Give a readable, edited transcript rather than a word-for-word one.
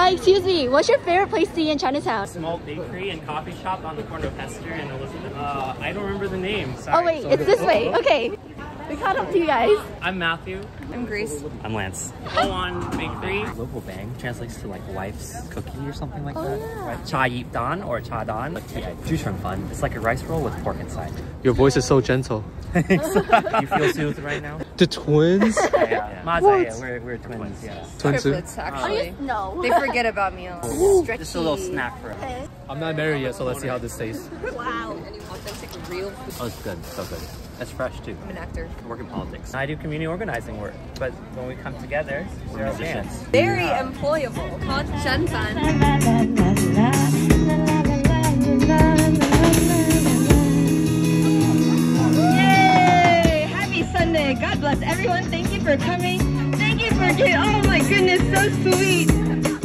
Hi, excuse me, what's your favorite place to eat in Chinatown? Small bakery and coffee shop on the corner of Hester and Elizabeth. I don't remember the name, sorry. Oh wait, it's this way, okay. We caught up to you guys. I'm Matthew. I'm Grace. I'm Lance. Go on, bakery. Local bang translates to like wife's cookie or something like that. Yeah. Cha Yip dan or Cha dan. Yeah, fun. It's like a rice roll with pork inside. Your voice is so gentle. You feel soothed right now? The twins? Yeah. Maza, yeah, we're twins. Yeah. Triplets, actually. No. They forget about meals. Just a little snack for us. I'm not married yet, so let's see how this tastes. Wow. Authentic, real food. Oh, it's good. So good. That's fresh too. I'm an actor. I work in politics. I do community organizing work, but when we come together, we're musicians. Very employable. Called Shenzhen. Yay! Happy Sunday. God bless everyone. Thank you for coming. Thank you for getting. Oh my goodness, so sweet.